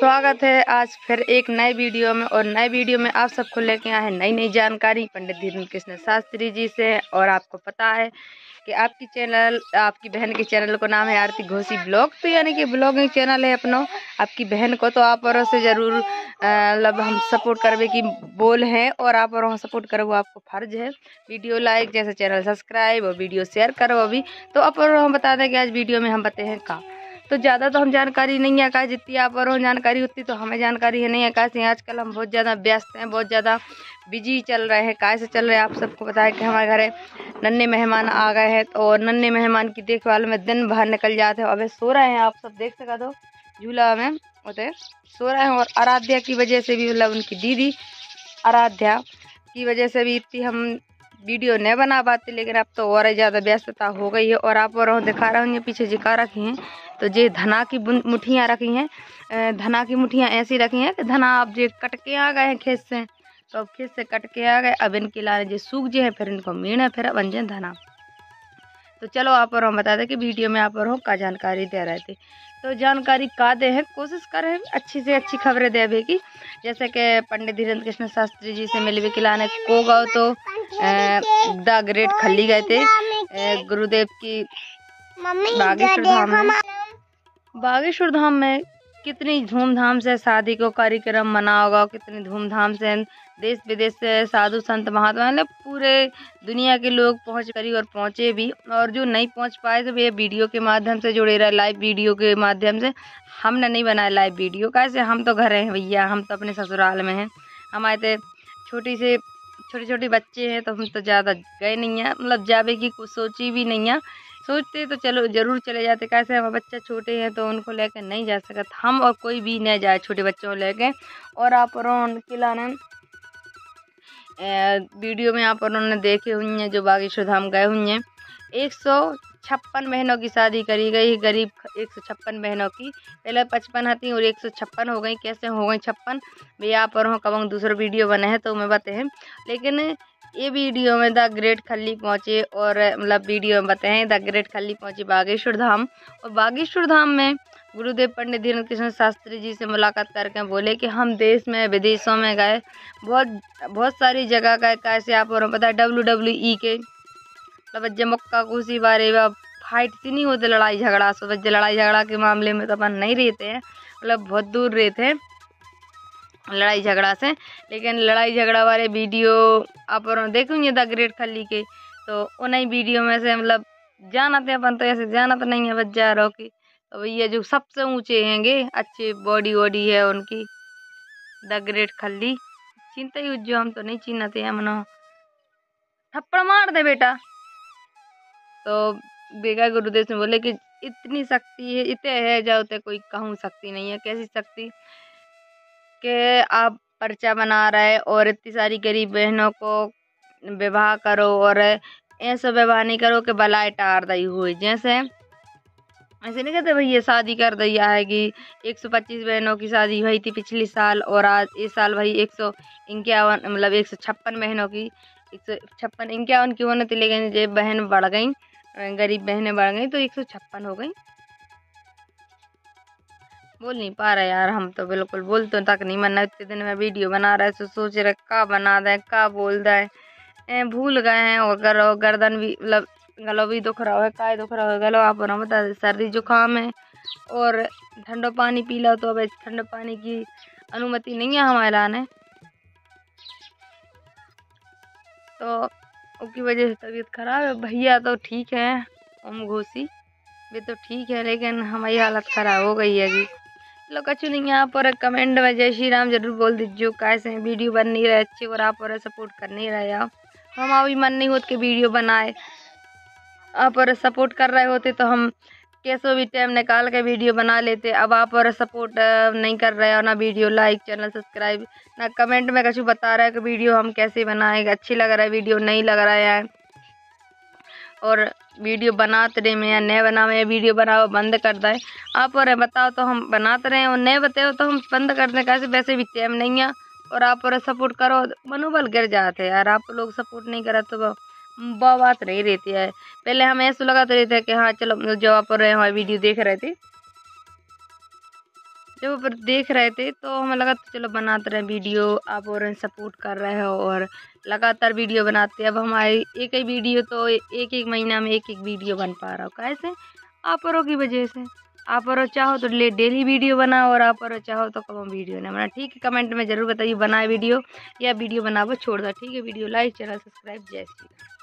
स्वागत है आज फिर एक नए वीडियो में। और नए वीडियो में आप सबको लेके आए हैं नई नई जानकारी पंडित धीरेन्द्र कृष्ण शास्त्री जी से। और आपको पता है कि आपकी चैनल, आपकी बहन के चैनल को नाम है आरती घोषी ब्लॉग, तो यानी कि ब्लॉगिंग चैनल है अपना। आपकी बहन को तो आप और से ज़रूर मतलब हम सपोर्ट करवे की बोल हैं, और आप और सपोर्ट करो वो आपको फर्ज है। वीडियो लाइक जैसे चैनल सब्सक्राइब और वीडियो शेयर करो। अभी तो आप और हम बता दें कि आज वीडियो में हम बताते हैं का तो ज़्यादा तो हम जानकारी नहीं आकाश, जितनी आप और जानकारी उतनी तो हमें जानकारी है नहीं आकाश। आजकल हम बहुत ज़्यादा व्यस्त हैं, बहुत ज़्यादा बिजी चल रहे हैं। कैसे चल रहे हैं आप सबको पता है कि हमारे घरे नन्हे मेहमान आ गए हैं, और नन्हे मेहमान की देखभाल में दिन बाहर निकल जाते हैं। अबे सो रहे हैं आप सब देख सका तो झूला में उतरे सो रहे हैं। और आराध्या की वजह से भी, मतलब उनकी दीदी आराध्या की वजह से भी इतनी हम वीडियो नहीं बना पाते, लेकिन अब तो और ज़्यादा व्यस्तता हो गई है। और आप और दिखा रहे होंगे पीछे जिका रखी हैं, तो ये धना की मुठियाँ रखी हैं। धना की मुठियाँ ऐसी रखी हैं कि धना अब ये कट के आ गए हैं खेत से, तो अब खेत से कट के आ गए। अब इनके लाने जो सूख जे हैं, फिर इनको मीण है, फिर अब अंजन धना। तो चलो आप और हम बता दें कि वीडियो में आप और हो का जानकारी दे रहे थे। तो जानकारी का दे हैं, कोशिश करें अच्छी से अच्छी खबरें दे अभी की। जैसे कि पंडित धीरेन्द्र कृष्ण शास्त्री जी से मिलवे के लाने को गए तो द ग्रेट खली गए थे गुरुदेव की बागेश्वर धाम में। बागेश्वर धाम में कितनी धूमधाम से शादी को कार्यक्रम मनाया होगा, कितनी धूमधाम से देश विदेश से साधु संत महात्मा मतलब पूरे दुनिया के लोग पहुँच करी और पहुँचे भी। और जो नहीं पहुँच पाए तो ये वीडियो के माध्यम से जुड़े रहे, लाइव वीडियो के माध्यम से। हमने नहीं बनाया लाइव वीडियो, कैसे हम तो घर हैं भैया, हम तो अपने ससुराल में हैं। हमारे तो छोटे छोटे बच्चे हैं, तो हम तो ज़्यादा गए नहीं हैं, मतलब जावे की कुछ सोची भी नहीं है। सोचते तो चलो ज़रूर चले जाते, कैसे हमारे बच्चे छोटे हैं तो उनको लेकर नहीं जा सकते हम, और कोई भी नहीं जाए छोटे बच्चों को लेकर। और आप और उनके लाने वीडियो में आप और उन्होंने देखे हुई हैं जो बागेश्वर धाम गए हुई हैं। 156 बहनों की शादी करी गई, गरीब 156 बहनों की। पहले 55 आती और 156 हो गई, कैसे हो गई 56 भैया आप और कब दूसरा वीडियो बने हैं तो मैं बताते हैं। लेकिन ये वीडियो में द ग्रेट खली पहुँचे, और मतलब वीडियो में बताएं द ग्रेट खली पहुँचे बागेश्वर धाम। और बागेश्वर धाम में गुरुदेव पंडित धीरेन्द्र कृष्ण शास्त्री जी से मुलाकात करके बोले कि हम देश में विदेशों में गए, बहुत सारी जगह गए। कैसे आप और पता है WWE के बज्जे मक्का घोसी बारे फाइट थी नहीं होते, लड़ाई झगड़ा। सो बज्जे लड़ाई झगड़ा के मामले में तो अपन नहीं रहते हैं, मतलब बहुत दूर रहते हैं लड़ाई झगड़ा से। लेकिन लड़ाई झगड़ा वाले वीडियो आप और देखूंगे द ग्रेट खली के, तो उन्हीं वीडियो में से मतलब जाना थे अपन, तो ऐसे जाना तो नहीं है बच्चा रो की। तो भैया जो सबसे ऊंचे हैंगे, अच्छे बॉडी वॉडी है उनकी द ग्रेट खली चिंता ही जो हम तो नहीं चिन्हते हैं। मनो थप्पड़ मार दे बेटा, तो बेगा गुरुदेव से बोले कि इतनी शक्ति है, इतने है जाओ तो कोई कहूँ शक्ति नहीं है। कैसी शक्ति के आप पर्चा बना रहे और इतनी सारी गरीब बहनों को विवाह करो, और ऐसा विवाह नहीं करो कि बलाय टार दई हुई। जैसे ऐसे नहीं कहते भैया शादी कर दिया है कि 125 बहनों की शादी हुई थी पिछले साल, और आज इस साल भाई 151 मतलब 156 बहनों की 156 51 की होने थी, लेकिन ये बहन बढ़ गई, गरीब बहनें बढ़ गई तो 156 हो गई। बोल नहीं पा रहा यार हम तो, बिल्कुल बोल तो तक नहीं मन। इतने दिन में वीडियो बना रहा है तो सोच रहे का बना दें का बोल दें, भूल गए हैं। और गर्दन भी मतलब गलो भी दुख रहा है, काय दुख रहा है गलो आप और बता दें। सर्दी जुकाम है और ठंडो पानी पी लो, तो अब ठंडो पानी की अनुमति नहीं है हमारे लाने, तो उसकी वजह से तबीयत खराब है। भैया तो ठीक है ओम घोसी भी तो ठीक है, लेकिन हमारी हालत ख़राब हो गई है जी। चलो कछु नहीं, आप और कमेंट में जय श्री राम जरूर बोल दीजिए। कैसे वीडियो बन नहीं रहे अच्छे, और आप और सपोर्ट कर नहीं रहे आप। हमारा भी मन नहीं होता कि वीडियो बनाए, आप और सपोर्ट कर रहे होते तो हम कैसे भी टाइम निकाल के वीडियो बना लेते। अब आप और सपोर्ट नहीं कर रहे हो, ना वीडियो लाइक चैनल सब्सक्राइब, ना कमेंट में कछु बता रहा है कि वीडियो हम कैसे बनाएँ, अच्छी लग रहा है वीडियो नहीं लग रहा है। और वीडियो बनाते रहे में या नहीं बनावे, या वीडियो बनाओ बंद कर दें। आप और बताओ तो हम बनाते रहें, और नहीं बताओ तो हम बंद कर दें। कैसे वैसे भी टाइम नहीं है, और आप और सपोर्ट करो मनोबल गिर जाते हैं यार। आप लोग सपोर्ट नहीं करा तो बात नहीं रहती है। पहले हम ऐसा लगाते रहते हैं कि हाँ चलो जो आप और हमारी वीडियो देख रहे थे जब देख रहे थे तो हमें लगा तो चलो बनाते रहे वीडियो, आप और सपोर्ट कर रहे हो और लगातार वीडियो बनाते हैं। अब हमारी एक ही वीडियो तो एक महीना में एक वीडियो बन पा रहा हो, कैसे? आप औरों की वजह से। आप और चाहो तो डेली वीडियो बनाओ और आप और चाहो तो कम वीडियो नहीं बना, ठीक है? कमेंट में ज़रूर बताइए बनाए वीडियो या वीडियो बनाओ छोड़ दो, ठीक है? वीडियो लाइक, चैनल सब्सक्राइब, जय श्री राम।